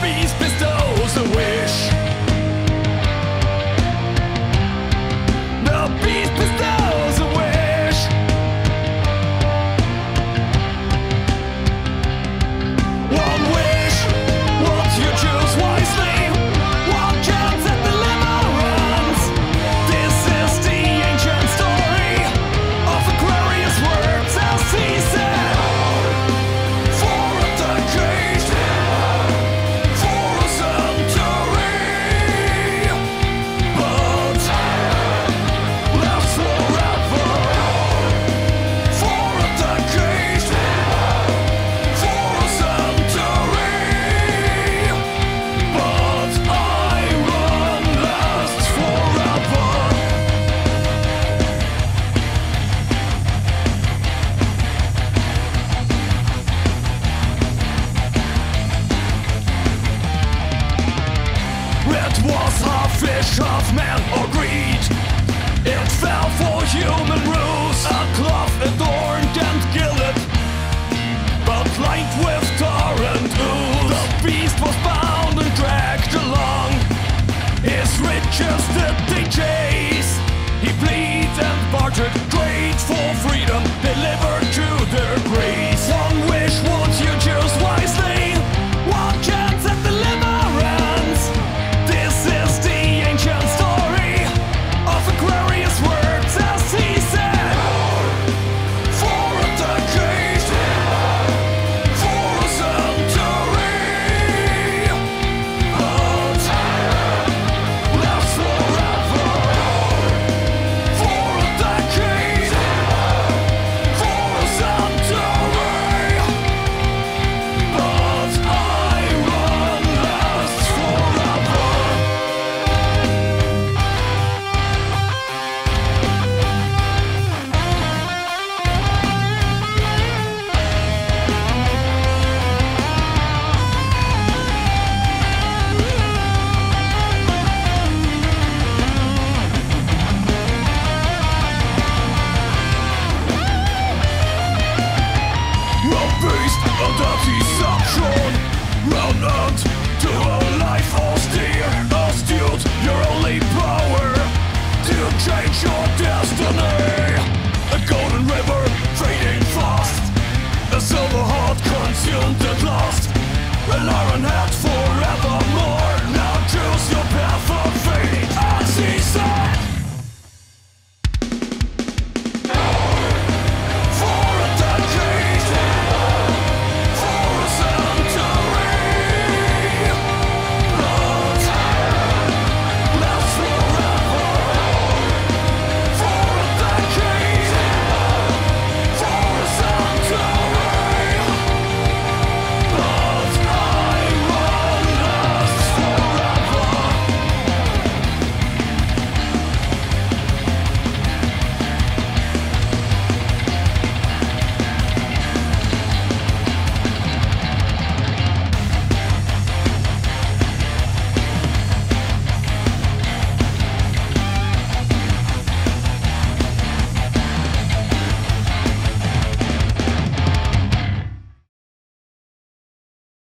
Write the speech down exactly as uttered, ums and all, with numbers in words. Herpes bestows a wish. The beast bestows a wish. One wish, once you choose wisely, one chance at deliverance. This is the ancient story of Aquarius words as he said. It was half fish, half man, or greed. It fell for human ruse, a cloth adorned and gilded, but lined with torrent ooze. The beast was bound and dragged along, his riches did.